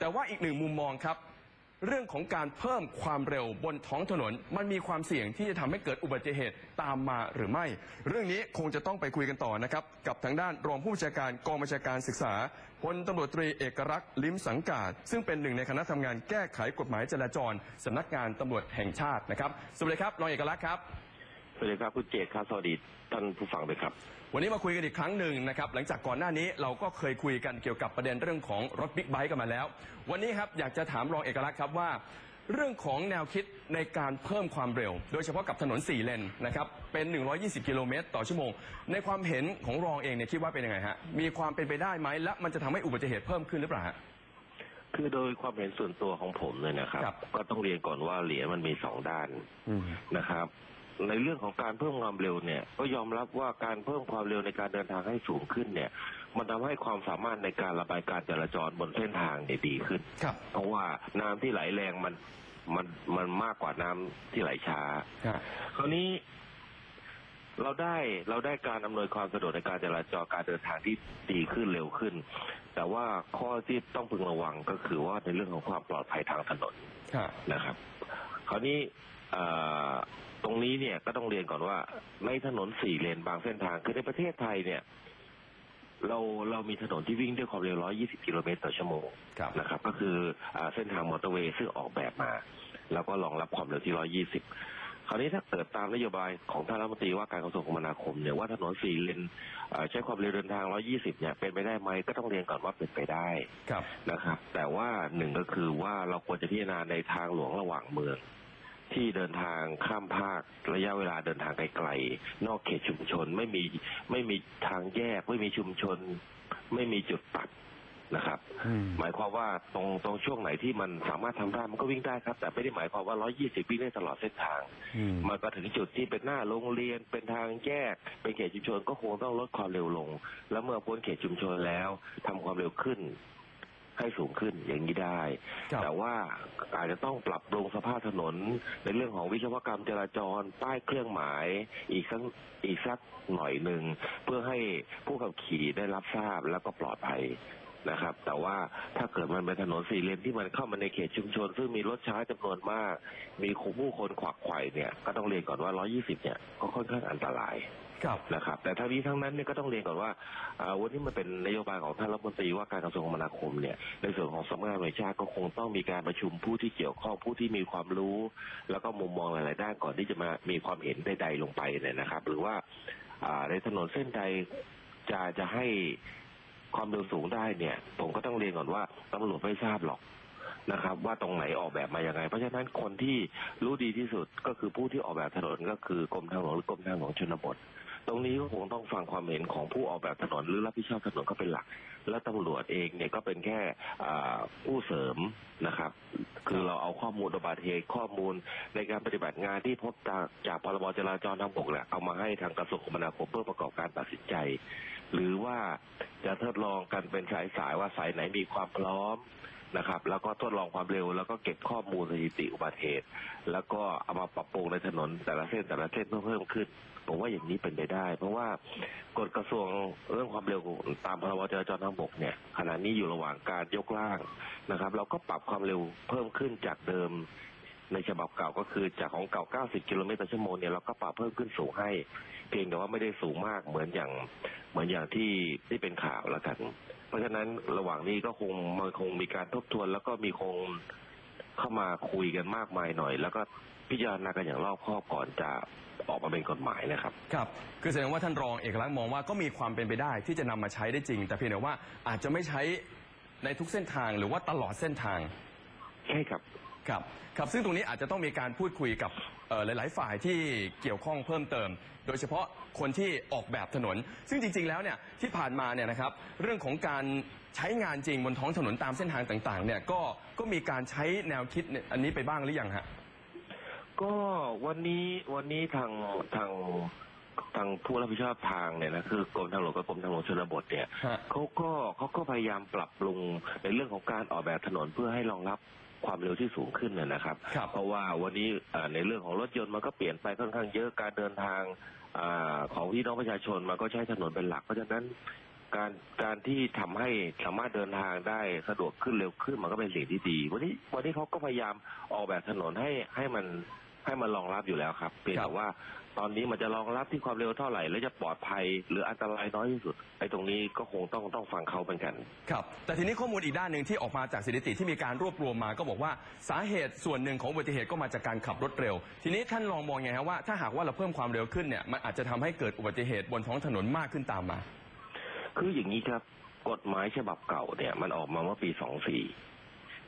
แต่ว่าอีกหนึ่งมุมมองครับเรื่องของการเพิ่มความเร็วบนท้องถนนมันมีความเสี่ยงที่จะทำให้เกิดอุบัติเหตุตามมาหรือไม่เรื่องนี้คงจะต้องไปคุยกันต่อนะครับกับทางด้านรองผู้บัญชาการกองบัญชาการศึกษาพลตำรวจตรีเอกลักษณ์ลิ้มสังกาศซึ่งเป็นหนึ่งในคณะทำงานแก้ไขกฎหมายจราจรสำนักงานตำรวจแห่งชาตินะครับสวัสดีครับรองเอกลักษณ์ครับสวัสดีครับคุณเจตครับสวัสดีท่านผู้ฟังด้วยครับวันนี้มาคุยกันอีกครั้งหนึ่งนะครับหลังจากก่อนหน้านี้เราก็เคยคุยกันเกี่ยวกับประเด็นเรื่องของรถบิ๊กไบค์กันมาแล้ววันนี้ครับอยากจะถามรองเอกลักษณ์ครับว่าเรื่องของแนวคิดในการเพิ่มความเร็วโดยเฉพาะกับถนน4เลนนะครับเป็น120กิโลเมตรต่อชั่วโมงในความเห็นของรองเองเนี่ยคิดว่าเป็นยังไงฮะมีความเป็นไปได้ไหมและมันจะทำให้อุบัติเหตุเพิ่มขึ้นหรือเปล่าคือโดยความเห็นส่วนตัวของผมเนี่ยนะครับก็ต้องเรียนก่อนว่าเหรียญมันมี2ด้านนะครับในเรื่องของการเพิ่มความเร็วเนี่ยก็ยอมรับว่าการเพิ่มความเร็วในการเดินทางให้สูงขึ้นเนี่ยมันทำให้ความสามารถในการระบายการจราจรบนเส้นทางเนี่ยดีขึ้นเพราะว่าน้ำที่ไหลแรงมันมากกว่าน้ำที่ไหลช้าคราวนี้เราได้การอำนวยความสะดวกในการจราจรการเดินทางที่ดีขึ้นเร็วขึ้นแต่ว่าข้อที่ต้องพึงระวังก็คือว่าในเรื่องของความปลอดภัยทางถนนนะครับคราวนี้ตรงนี้เนี่ยก็ต้องเรียนก่อนว่าในถนนสี่เลนบางเส้นทางคือในประเทศไทยเนี่ยเรามีถนนที่วิ่งด้วยความเร็ว120กิโลเมตรต่อชั่วโมงนะครับก็คือเส้นทางมอเตอร์เวย์ซึ่งออกแบบมาแล้วก็รองรับความเร็วที่120คราวนี้ถ้าเกิดตามนโยบายของท่านรัฐมนตรีว่าการกระทรวงคมนาคมเนี่ยว่าถนนสี่เลนใช้ความเร็วเดินทาง120เนี่ยเป็นไปได้ไหมก็ต้องเรียนก่อนว่าเป็นไปได้นะครับแต่ว่าหนึ่งก็คือว่าเราควรจะพิจารณาในทางหลวงระหว่างเมืองที่เดินทางข้ามภาคระยะเวลาเดินทางไกลๆนอกเขตชุมชนไม่มีทางแยกไม่มีชุมชนไม่มีจุดตัดนะครับหมายความว่าตรงช่วงไหนที่มันสามารถทำได้มันก็วิ่งได้ครับแต่ไม่ได้หมายความว่า120วิ่งได้ตลอดเส้นทางมันก็ถึงจุดที่เป็นหน้าโรงเรียนเป็นทางแยกเป็นเขตชุมชนก็คงต้องลดความเร็วลงแล้วเมื่อพ้นเขตชุมชนแล้วทำความเร็วขึ้นให้สูงขึ้นอย่างนี้ได้แต่ว่าอาจจะต้องปรับปรุงสภาพถนนในเรื่องของวิศวกรรมจราจรป้ายเครื่องหมายอีกสักหน่อยหนึ่งเพื่อให้ผู้ขับขี่ได้รับทราบแล้วก็ปลอดภัยนะครับแต่ว่าถ้าเกิดมันเป็นถนนสี่เลนที่มันเข้ามาในเขตชุมชนซึ่งมีรถช้าจำนวนมากมีผู้คนขวักไขว่เนี่ยก็ต้องเรียนก่อนว่า120เนี่ยก็ค่อนข้างอันตรายนะครับแต่ทั้งนี้ทั้งนั้นเนี่ยก็ต้องเรียนก่อนว่าวันนี้มันเป็นนโยบายของท่านรัฐมนตรีว่าการกระทรวงคมนาคมเนี่ยในส่วนของสำนักงานตำรวจแห่งชาติก็คงต้องมีการประชุมผู้ที่เกี่ยวข้องผู้ที่มีความรู้แล้วก็มุมมองหลายๆด้านก่อนที่จะมามีความเห็นใดๆลงไปเนี่ยนะครับหรือว่าในถนนเส้นใดจะให้ความเร็วสูงได้เนี่ยผมก็ต้องเรียนก่อนว่าตำรวจไม่ทราบหรอกนะครับว่าตรงไหนออกแบบมาอย่างไรเพราะฉะนั้นคนที่รู้ดีที่สุดก็คือผู้ที่ออกแบบถนนก็คือกรมทางหลวงหรือกรมทางหลวงชนบทตรงนี้ก็คงต้องฟังความเห็นของผู้ออกแบบถนนหรือรับผิดชอบถนนก็เป็นหลักและตำรวจเองเนี่ยก็เป็นแค่ผู้เสริมนะครับคือเราเอาข้อมูลอุบัติเหตุข้อมูลในการปฏิบัติงานที่พบจากพรบจราจรทางบกเนี่ยเอามาให้ทางกระทรวงคมนาคมเพื่อประกอบการตัดสินใจหรือว่าจะทดลองกันเป็นสายว่าสายไหนมีความพร้อมนะครับแล้วก็ทดลองความเร็วแล้วก็เก็บข้อมูลสถิติอุบัติเหตุแล้วก็เอามาปรับปรุงในถนนแต่ละเส้นเพิ่มขึ้นผมว่าอย่างนี้เป็นไปได้เพราะว่ากฎกระทรวงเรื่องความเร็วตามพรบจราจรทางบกเนี่ยขณะนี้อยู่ระหว่างการยกร่างนะครับเราก็ปรับความเร็วเพิ่มขึ้นจากเดิมในฉบับเก่าก็คือจากของเก่า90กิโลเมตรต่อชั่วโมงเนี่ยเราก็ปรับเพิ่มขึ้นสูงให้เพียงแต่ว่าไม่ได้สูงมากเหมือนอย่างที่เป็นข่าวแล้วกันเพราะฉะนั้นระหว่างนี้ก็คงมีการทบทวนแล้วก็มีคงเข้ามาคุยกันมากมายหน่อยแล้วก็พิจารณากันอย่างรอบคอบก่อนจะออกมาเป็นกฎหมายนะครับครับคือแสดงว่าท่านรองเอกลักษณ์มองว่าก็มีความเป็นไปได้ที่จะนำมาใช้ได้จริงแต่เพียงแต่ว่าอาจจะไม่ใช้ในทุกเส้นทางหรือว่าตลอดเส้นทางใช่ครับครับซึ่งตรงนี้อาจจะต้องมีการพูดคุยกับหลายๆฝ่ายที่เกี่ยวข้องเพิ่มเติมโดยเฉพาะคนที่ออกแบบถนนซึ่งจริงๆแล้วเนี่ยที่ผ่านมาเนี่ยนะครับเรื่องของการใช้งานจริงบนท้องถนนตามเส้นทางต่างๆเนี่ยก็มีการใช้แนวคิดอันนี้ไปบ้างหรือยังฮะก็วันนี้ทางผู้รับผิดชอบทางเนี่ยนะคือกรมทางหลวงกับกรมทางหลวงชนบทเนี่ยเขาก็พยายามปรับปรุงในเรื่องของการออกแบบถนนเพื่อให้รองรับความเร็วที่สูงขึ้นนะครับเพราะว่าวันนี้ในเรื่องของรถยนต์มันก็เปลี่ยนไปค่อนข้างเยอะการเดินทางของพี่น้องประชาชนมันก็ใช้ถนนเป็นหลักเพราะฉะนั้น การที่ทำให้สามารถเดินทางได้สะดวกขึ้นเร็วขึ้นมันก็เป็นสิ่งที่ดีวันนี้เขาก็พยายามออกแบบถนนให้มันรองรับอยู่แล้วครับเพียงแต่ว่าตอนนี้มันจะรองรับที่ความเร็วเท่าไหร่และจะปลอดภัยหรืออันตรายน้อยที่สุดไอ้ตรงนี้ก็คงต้องฟังเขาเป็นกันครับแต่ทีนี้ข้อมูลอีกด้านหนึ่งที่ออกมาจากสถิติที่มีการรวบรวมมาก็บอกว่าสาเหตุส่วนหนึ่งของอุบัติเหตุก็มาจากการขับรถเร็วทีนี้ท่านลองมองไงครับว่าถ้าหากว่าเราเพิ่มความเร็วขึ้นเนี่ยมันอาจจะทำให้เกิดอุบัติเหตุบนท้องถนนมากขึ้นตามมาคืออย่างนี้ครับกฎหมายฉบับเก่าเนี่ยมันออกมาเมื่อปี 24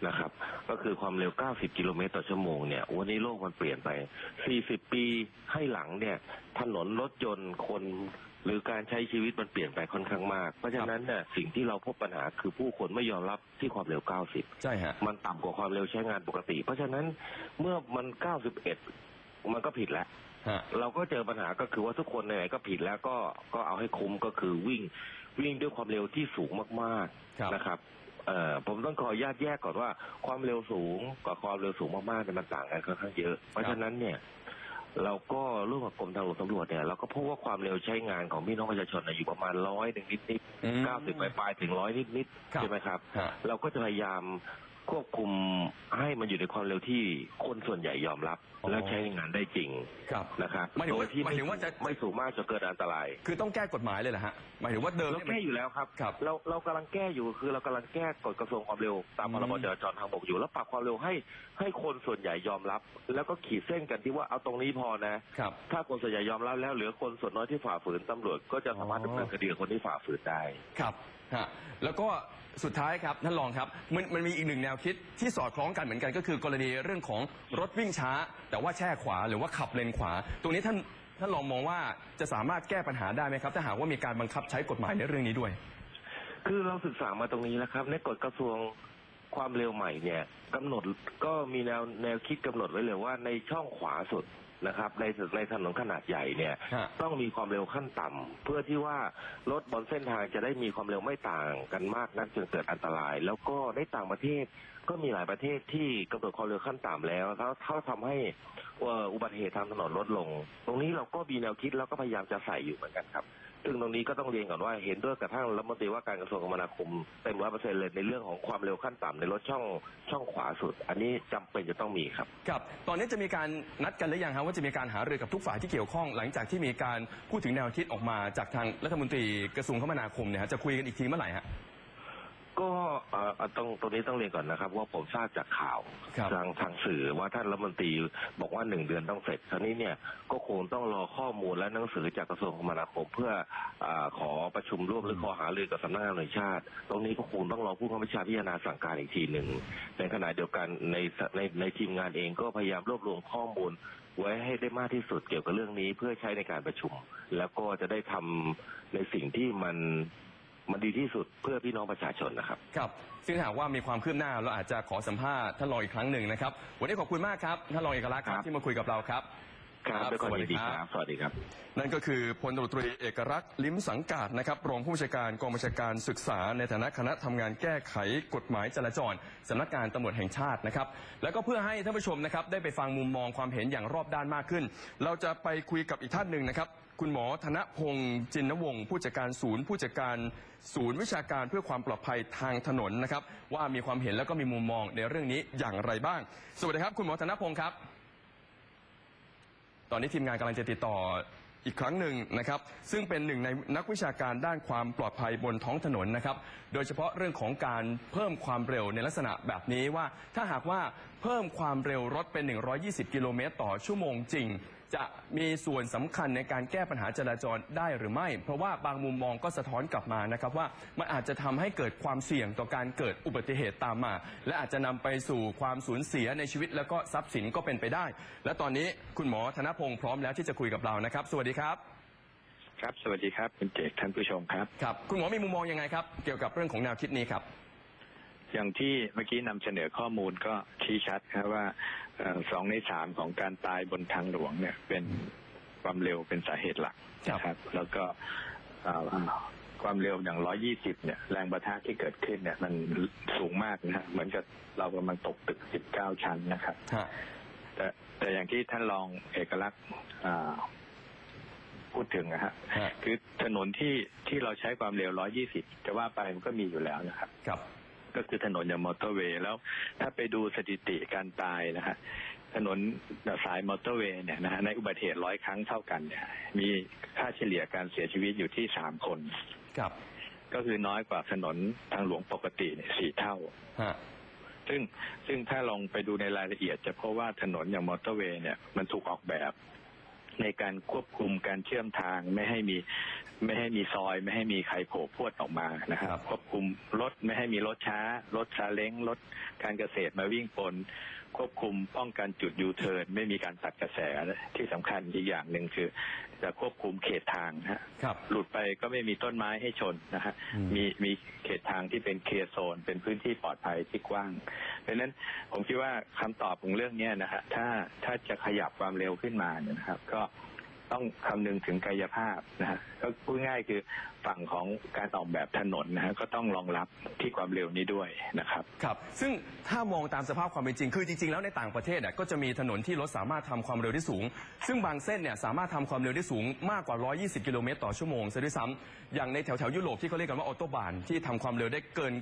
นะครับก็คือความเร็ว90กิโลเมตรต่อชั่วโมงเนี่ยวันนี้โลกมันเปลี่ยนไป40ปีให้หลังเนี่ยถนนรถยนต์คนหรือการใช้ชีวิตมันเปลี่ยนไปค่อนข้างมากเพราะฉะนั้นเนี่ยสิ่งที่เราพบปัญหาคือผู้คนไม่ยอมรับที่ความเร็ว90ใช่ฮะมันต่ำกว่าความเร็วใช้งานปกติเพราะฉะนั้นเมื่อมัน91มันก็ผิดแล้วเราก็เจอปัญหาก็คือว่าทุกคนไหนก็ผิดแล้วก็เอาให้คุ้มก็คือวิ่งด้วยความเร็วที่สูงมากๆนะครับผมต้องขออนุญาตแยกก่อนว่าความเร็วสูงกับความเร็วสูงมากๆมันต่างกันค่อนข้างเยอะเพราะฉะนั้นเนี่ยเราก็ร่วมกับกรมทางหลวงตำรวจเนี่ยเราก็พบว่าความเร็วใช้งานของพี่น้องประชาชนอยู่ประมาณ100 นิดๆ90ปลายๆถึง100 นิดๆใช่ไหมครับเราก็จะพยายามควบคุมให้มันอยู่ในความเร็วที่คนส่วนใหญ่ยอมรับและใช้งานได้จริงนะครับโดยที่ไม่สูงมากจนเกิดอันตรายคือต้องแก้กฎหมายเลยเหรอฮะหมายถึงว่าเดิมเราแก้อยู่แล้วครับเรากำลังแก้อยู่คือเรากำลังแก้กฎกระทรวงความเร็วตามพรบจราจรทางบกอยู่แล้วปรับความเร็วให้คนส่วนใหญ่ยอมรับแล้วก็ขีดเส้นกันที่ว่าเอาตรงนี้พอนะถ้าคนส่วนใหญ่ยอมรับแล้วเหลือคนส่วนน้อยที่ฝ่าฝืนตำรวจก็จะสามารถดำเนินคดีกับคนที่ฝ่าฝืนได้ครับแล้วก็สุดท้ายครับท่านรองครับมันมีอีกหนึ่งแนวคิดที่สอดคล้องกันเหมือนกันก็คือกรณีเรื่องของรถวิ่งช้าแต่ว่าแช่ขวาหรือว่าขับเลนขวาตรงนี้ท่านรองมองว่าจะสามารถแก้ปัญหาได้ไหมครับถ้าหากว่ามีการบังคับใช้กฎหมายในเรื่องนี้ด้วยคือเราศึกษามาตรงนี้แล้วครับในกฎกระทรวงความเร็วใหม่เนี่ยกำหนดก็มีแนวคิดกำหนดไว้เลยว่าในช่องขวาสุดนะครับในถนนขนาดใหญ่เนี่ยต้องมีความเร็วขั้นต่ำเพื่อที่ว่ารถบนเส้นทางจะได้มีความเร็วไม่ต่างกันมากนักจนเกิดอันตรายแล้วก็ในต่างประเทศก็มีหลายประเทศที่กำหนดความเร็วขั้นต่ำแล้วเขาทำให้อุบัติเหตุทางถนนลดลงตรงนี้เราก็มีแนวคิดแล้วก็พยายามจะใส่อยู่เหมือนกันครับซึ่งตรงนี้ก็ต้องเรียนก่อนว่าเห็นด้วยกับท่านรัฐมนตรีว่าการกระทรวงคมนาคมเต็ม 100% เลยในเรื่องของความเร็วขั้นต่ำในรถช่องขวาสุดอันนี้จำเป็นจะต้องมีครับตอนนี้จะมีการนัดกันหรือยังครับว่าจะมีการหารือกับทุกฝ่ายที่เกี่ยวข้องหลังจากที่มีการพูดถึงแนวคิดออกมาจากทางรัฐมนตรีกระทรวงคมนาคมเนี่ยจะคุยกันอีกทีเมื่อไหร่ฮะก็ตรงนี้ต้องเรียนก่อนนะครับว่าผมทราบจากข่าวทางสื่อว่าท่านรัฐมนตรีบอกว่า1 เดือนต้องเสร็จคราวนี้เนี่ยก็คงต้องรอข้อมูลและหนังสือจากกระทรวงคมนาคมเพื่อขอประชุมร่วมหรือขอหารือกับสำนักงานแห่งชาติตรงนี้ก็คงต้องรอผู้บังคับบัญชาพิจารณาสั่งการอีกทีหนึ่งในขณะเดียวกันในทีมงานเองก็พยายามรวบรวมข้อมูลไว้ให้ได้มากที่สุดเกี่ยวกับเรื่องนี้เพื่อใช้ในการประชุมแล้วก็จะได้ทำในสิ่งที่มันดีที่สุดเพื่อพี่น้องประชาชนนะครับซึ่งหากว่ามีความคืบหน้าเราอาจจะขอสัมภาษณ์ท่านรองอีกครั้งหนึ่งนะครับวันนี้ขอบคุณมากครับท่านรองเอกลักษณ์ครับที่มาคุยกับเราครับสวัสดีครับนั่นก็คือพลตำรวจตรีเอกลักษณ์ลิ้มสังกาศนะครับรองผู้บัญชาการกองบัญชาการศึกษาในฐานะคณะทำงานแก้ไขกฎหมายจราจรสำนักงานตำรวจแห่งชาตินะครับแล้วก็เพื่อให้ท่านผู้ชมนะครับได้ไปฟังมุมมองความเห็นอย่างรอบด้านมากขึ้นเราจะไปคุยกับอีกท่านหนึ่งนะครับคุณหมอธนพงศ์จินวงศ์ผู้จัดการศูนย์วิชาการเพื่อความปลอดภัยทางถนนนะครับว่ามีความเห็นแล้วก็มีมุมมองในเรื่องนี้อย่างไรบ้างสวัสดีครับคุณหมอธนพงศ์ครับตอนนี้ทีมงานกำลังจะติดต่ออีกครั้งหนึ่งนะครับซึ่งเป็นหนึ่งในนักวิชาการด้านความปลอดภัยบนท้องถนนนะครับโดยเฉพาะเรื่องของการเพิ่มความเร็วในลักษณะแบบนี้ว่าถ้าหากว่าเพิ่มความเร็วรถเป็น120กิโลเมตรต่อชั่วโมงจริงจะมีส่วนสำคัญในการแก้ปัญหาจราจรได้หรือไม่เพราะว่าบางมุมมองก็สะท้อนกลับมานะครับว่ามันอาจจะทำให้เกิดความเสี่ยงต่อการเกิดอุบัติเหตุตามมาและอาจจะนำไปสู่ความสูญเสียในชีวิตแล้วก็ทรัพย์สินก็เป็นไปได้และตอนนี้คุณหมอธนพงศ์พร้อมแล้วที่จะคุยกับเรานะครับสวัสดีครับครับสวัสดีครับคุณเจษท่านผู้ชมครับคุณหมอมีมุมมองยังไงครับเกี่ยวกับเรื่องของแนวคิดนี้ครับอย่างที่เมื่อกี้นำเสนอข้อมูลก็ชี้ชัดครับว่า2 ใน 3ของการตายบนทางหลวงเนี่ยเป็นความเร็วเป็นสาเหตุหลักนะครับแล้วก็ความเร็วอย่าง120เนี่ยแรงประทะที่เกิดขึ้นเนี่ยมันสูงมากนะฮะเหมือนกับเรากำลังตกตึก19 ชั้นนะครับแต่อย่างที่ท่านรองเอกลักษณ์ พูดถึงนะฮะคือถนนที่เราใช้ความเร็ว120จะว่าไปมันก็มีอยู่แล้วนะครับก็คือถนนอย่างมอเตอร์เวย์แล้วถ้าไปดูสถิติการตายนะฮะถนนสายมอเตอร์เวย์เนี่ยนะฮะในอุบัติเหตุ100ครั้งเท่ากันเนี่ยมีค่าเฉลี่ยการเสียชีวิตอยู่ที่3 คนก็คือน้อยกว่าถนนทางหลวงปกติ4 เท่าซึ่งถ้าลองไปดูในรายละเอียดจะพบว่าถนนอย่างมอเตอร์เวย์เนี่ยมันถูกออกแบบในการควบคุมการเชื่อมทางไม่ให้มีซอยไม่ให้มีใครโผล่พรวดออกมานะครับควบคุมรถไม่ให้มีรถช้ารถซาเล้งรถการเกษตรมาวิ่งปนควบคุมป้องกันจุดยูเทิร์นไม่มีการตัดกระแสที่สำคัญอีกอย่างหนึ่งคือจะควบคุมเขตทางนะครับหลุดไปก็ไม่มีต้นไม้ให้ชนนะฮะมีเขตทางที่เป็นเคลียร์โซนเป็นพื้นที่ปลอดภัยที่กว้างดังนั้นผมคิดว่าคำตอบของเรื่องนี้นะฮะถ้าจะขยับความเร็วขึ้นมาเนี่ยนะครับก็ต้องคำนึงถึงกายภาพนะฮะก็พูดง่ายคือฝั่งของการออกแบบถนนนะฮะก็ต้องรองรับที่ความเร็วนี้ด้วยนะครับซึ่งถ้ามองตามสภาพความเป็นจริงคือจริงๆแล้วในต่างประเทศเนี่ยก็จะมีถนนที่รถสามารถทำความเร็วได้สูงซึ่งบางเส้นเนี่ยสามารถทำความเร็วได้สูงมากกว่า120กิโลเมตรต่อชั่วโมงซะด้วยซ้ำอย่างในแถวยุโรปที่เขาเรียกกันว่าออโตบานที่ทำความเร็วได้เกิน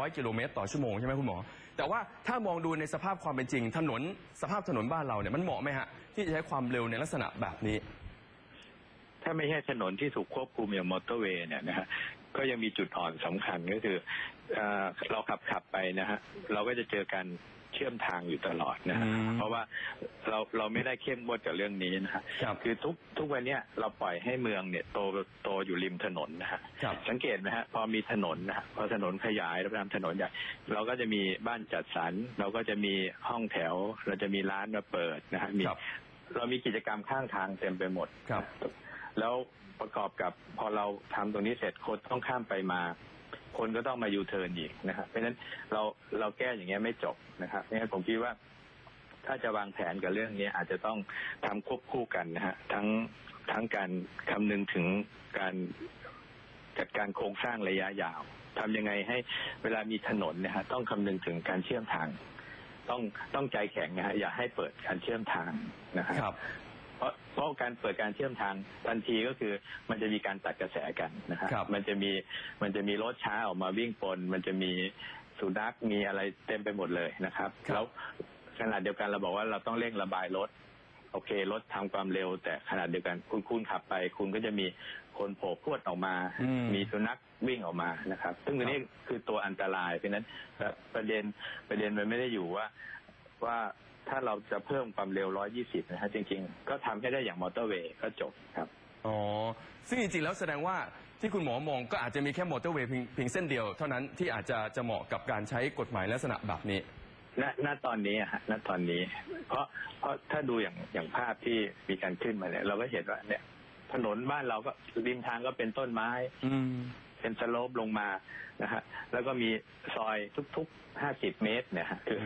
100 กิโลเมตรต่อชั่วโมงใช่ไหมคุณหมอแต่ว่าถ้ามองดูในสภาพความเป็นจริงสภาพถนนบ้านเราเนี่ยมันเหมาะไหมฮะที่จะใช้ความเร็วในลักษณะแบบนี้ถ้าไม่ใช่ถนนที่ถูกควบคุมอย่างมอเตอร์เวย์เนี่ยนะฮะก็ยังมีจุดอ่อนสำคัญก็คือเราขับไปนะฮะเราก็จะเจอการเชื่อมทางอยู่ตลอดนะฮะเพราะว่าเราไม่ได้เข้มงวดกับเรื่องนี้นะฮะคือทุกวันนี้เราปล่อยให้เมืองเนี่ยโตอยู่ริมถนนนะฮะสังเกตไหมฮะพอมีถนนนะฮะพอถนนขยายเราทำถนนใหญ่เราก็จะมีบ้านจัดสรรเราก็จะมีห้องแถวเราจะมีร้านมาเปิดนะฮะเรามีกิจกรรมข้างทางเต็มไปหมดแล้วประกอบกับพอเราทำตรงนี้เสร็จคนต้องข้ามไปมาคนก็ต้องมายูเทิร์นอีกนะครับเพราะฉะนั้นเราแก้อย่างเงี้ยไม่จบนะครับงั้นผมคิดว่าถ้าจะวางแผนกับเรื่องนี้อาจจะต้องทำควบคู่กันนะฮะทั้งการคำนึงถึงการจัดการโครงสร้างระยะยาวทำยังไงให้เวลามีถนนนะฮะต้องคำนึงถึงการเชื่อมทางต้องใจแข็งนะฮะอย่าให้เปิดการเชื่อมทางนะครับเพราะการเปิดการเชื่อมทางทันทีก็คือมันจะมีการตัดกระแสกันนะครับมันจะมีรถช้าออกมาวิ่งปนมันจะมีสุนัขมีอะไรเต็มไปหมดเลยนะครับแล้วขณะเดียวกันเราบอกว่าเราต้องเร่งระบายรถโอเครถทำความเร็วแต่ขณะเดียวกันคุณขับไปคุณก็จะมีคนโผล่พรวดออกมามีสุนัขวิ่งออกมานะครับซึ่งตัวนี้คือตัวอันตรายเพราะฉะนั้นประเด็นมันไม่ได้อยู่ว่าถ้าเราจะเพิ่มความเร็ว120นะฮะจริงๆก็ทำให้ได้อย่างมอเตอร์เวย์ก็จบครับอ๋อซึ่งจริงๆแล้วแสดงว่าที่คุณหมอมองก็อาจจะมีแค่มอเตอร์เวย์เพียงเส้นเดียวเท่านั้นที่อาจจะเหมาะกับการใช้กฎหมายลักษณะแบบนี้ณตอนนี้เพราะถ้าดูอย่างภาพที่มีการขึ้นมาเนี่ยเราก็เห็นว่าเนี่ยถนนบ้านเราก็ริมทางก็เป็นต้นไม้เป็นสโลปลงมานะฮะแล้วก็มีซอยทุกๆ50 เมตรเนี่ยคือ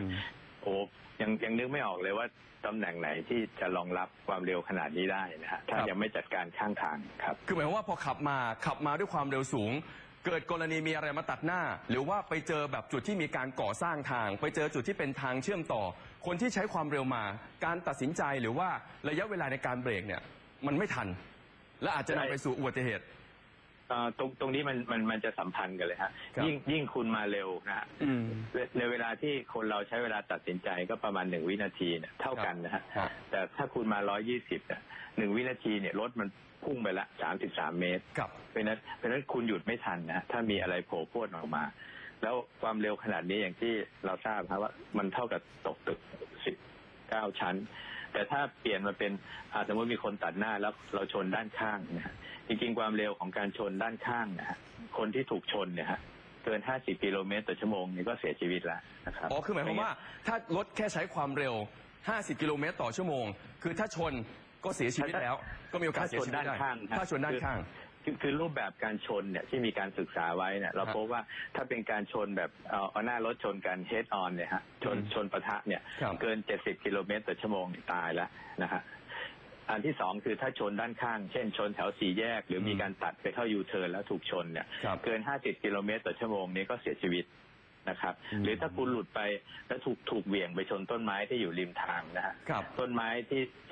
โอ้ยังนึกไม่ออกเลยว่าตำแหน่งไหนที่จะรองรับความเร็วขนาดนี้ได้นะฮะถ้ายังไม่จัดการข้างทางครับคือหมายว่าพอขับมาด้วยความเร็วสูงเกิดกรณีมีอะไรมาตัดหน้าหรือว่าไปเจอแบบจุดที่มีการก่อสร้างทางไปเจอจุดที่เป็นทางเชื่อมต่อคนที่ใช้ความเร็วมาการตัดสินใจหรือว่าระยะเวลาในการเบรกเนี่ยมันไม่ทันและอาจจะนำไปสู่อุบัติเหตุตรงนี้มันจะสัมพันธ์กันเลยฮะยิ่งคุณมาเร็วนะฮะในเวลาที่คนเราใช้เวลาตัดสินใจก็ประมาณ1 วินาทีเนี่ยเท่ากันนะฮะแต่ถ้าคุณมา120เนี่ย1 วินาทีเนี่ยรถมันพุ่งไปละ33 เมตรเพราะนั้นคุณหยุดไม่ทันนะถ้ามีอะไรโผล่พรวดออกมาแล้วความเร็วขนาดนี้อย่างที่เราทราบครับว่ามันเท่ากับตกตึก19 ชั้นแต่ถ้าเปลี่ยนมาเป็นสมมติมีคนตัดหน้าแล้วเราชนด้านข้างนะฮะจริงๆความเร็วของการชนด้านข้างนะฮะคนที่ถูกชนเนี่ยฮะเกิน50 กิโลเมตรต่อชั่วโมงนี่ก็เสียชีวิตแล้วนะครับอ๋อคือหมายความว่าถ้ารถแค่ใช้ความเร็ว50 กิโลเมตรต่อชั่วโมงคือถ้าชนก็เสียชีวิตแล้วก็มีโอกาสเสียชีวิตได้ถ้าชนด้านข้างคือรูปแบบการชนเนี่ยที่มีการศึกษาไว้เนี่ยเราพบว่าถ้าเป็นการชนแบบเอาหน้ารถชนกัน head on เนี่ยฮะชนปะทะเนี่ยเกิน70 กิโลเมตรต่อชั่วโมงตายแล้วนะฮะอันที่สองคือถ้าชนด้านข้างเช่นชนแถว4 แยกหรือมีการตัดไปเข้ายูเทิร์นแล้วถูกชนเนี่ยเกิน50 กิโลเมตรต่อชั่วโมงนี้ก็เสียชีวิตนะครับหรือถ้าคุณหลุดไปแล้วถูกเหวี่ยงไปชนต้นไม้ที่อยู่ริมทางนะฮะต้นไม้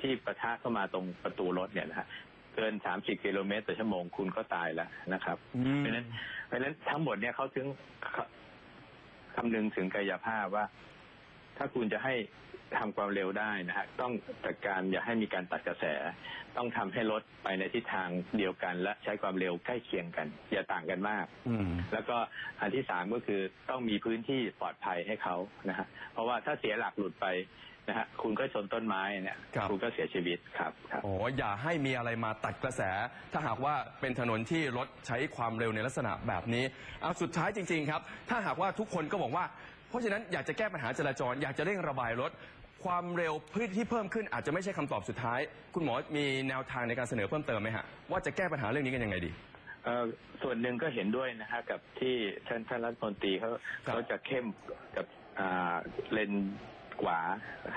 ที่ปะทะเข้ามาตรงประตูรถเนี่ยนะฮะ เกิน30กิโลเมตรต่อชั่วโมงคุณก็ตายแล้วนะครับเพราะฉะนั้นทั้งหมดเนี่ยเขาถึงคำนึงถึงกายภาพว่าถ้าคุณจะให้ทำความเร็วได้นะฮะต้องจัดการอย่าให้มีการตัดกระแสต้องทำให้รถไปในทิศทางเดียวกันและใช้ความเร็วใกล้เคียงกันอย่าต่างกันมากแล้วก็อันที่สามก็คือต้องมีพื้นที่ปลอดภัยให้เขานะฮะเพราะว่าถ้าเสียหลักหลุดไปนะฮะคุณก็ชนต้นไม้เนี่ย คุณก็เสียชีวิตครับโอ้อย่าให้มีอะไรมาตัดกระแสถ้าหากว่าเป็นถนนที่รถใช้ความเร็วในลักษณะแบบนี้เอาสุดท้ายจริงๆครับถ้าหากว่าทุกคนก็บอกว่าเพราะฉะนั้นอยากจะแก้ปัญหาจราจรอยากจะเร่งระบายรถความเร็วพื้นที่เพิ่มขึ้นอาจจะไม่ใช่คำตอบสุดท้ายคุณหมอมีแนวทางในการเสนอเพิ่มเติมไหมฮะว่าจะแก้ปัญหาเรื่องนี้กันยังไงดีส่วนหนึ่งก็เห็นด้วยนะฮะกับที่ท่านรัฐมนตรีเขาจะเข้มกับเลนกว่า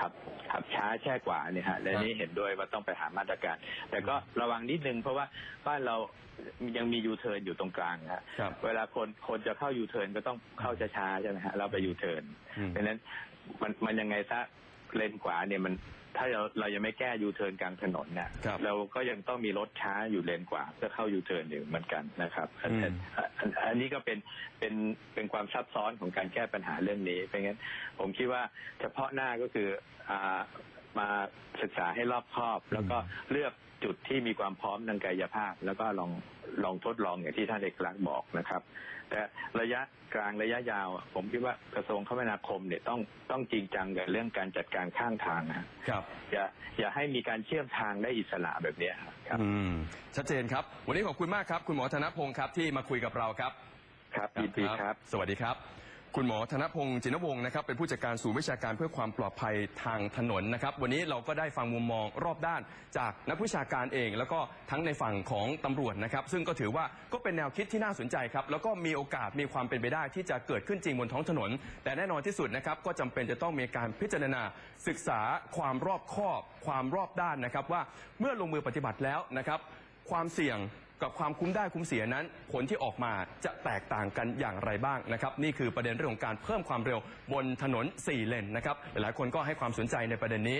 ครับขับช้าแช่กว่าเนี่ยฮะและนี่เห็นด้วยว่าต้องไปหามาตรการแต่ก็ระวังนิดนึงเพราะว่าบ้านเรายังมียูเทิร์นอยู่ตรงกลางฮะเวลาคนจะเข้ายูเทิร์นก็ต้องเข้าช้าๆใช่ไหมฮะเราไปยูเทิร์นเพราะฉะนั้นมันยังไงซะเลนขวาเนี่ยมันถ้าเรายังไม่แก้ยูเทิร์นกลางถนนเนี่ยเราก็ยังต้องมีรถช้าอยู่เลนขวาเพื่อเข้ายูเทิร์นอยู่เหมือนกันนะครับอันนี้ก็เป็นความซับซ้อนของการแก้ปัญหาเรื่องนี้เพราะงั้นผมคิดว่าเฉพาะหน้าก็คือมาศึกษาให้รอบคอบแล้วก็เลือกจุดที่มีความพร้อมทางกายภาพแล้วก็ลองทดลองอย่างที่ท่านเอกลักษณ์บอกนะครับแต่ระยะกลางระยะยาวผมคิดว่ากระทรวงคมนาคมเนี่ยต้องจริงจังกับเรื่องการจัดการข้างทางนะครับอย่าให้มีการเชื่อมทางได้อิสระแบบนี้ครับชัดเจนครับวันนี้ขอบคุณมากครับคุณหมอธนพงศ์ครับที่มาคุยกับเราครับครับยินดีครับสวัสดีครับคุณหมอธนพงศ์จินวงศ์นะครับเป็นผู้จัดการศูนย์วิชาการเพื่อความปลอดภัยทางถนนนะครับวันนี้เราก็ได้ฟังมุมมองรอบด้านจากนักวิชาการเองแล้วก็ทั้งในฝั่งของตำรวจนะครับซึ่งก็ถือว่าก็เป็นแนวคิดที่น่าสนใจครับแล้วก็มีโอกาสมีความเป็นไปได้ที่จะเกิดขึ้นจริงบนท้องถนนแต่แน่นอนที่สุดนะครับก็จำเป็นจะต้องมีการพิจารณาศึกษาความรอบคอบความรอบด้านนะครับว่าเมื่อลงมือปฏิบัติแล้วนะครับความเสี่ยงกับความคุ้มได้คุ้มเสียนั้นผลที่ออกมาจะแตกต่างกันอย่างไรบ้างนะครับนี่คือประเด็นเรื่องของการเพิ่มความเร็วบนถนน4 เลนนะครับหลายคนก็ให้ความสนใจในประเด็นนี้